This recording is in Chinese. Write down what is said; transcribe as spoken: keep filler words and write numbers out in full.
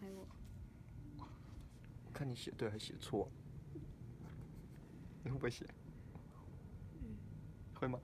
还有，我看你写对还写错，你会不会写？嗯，会吗？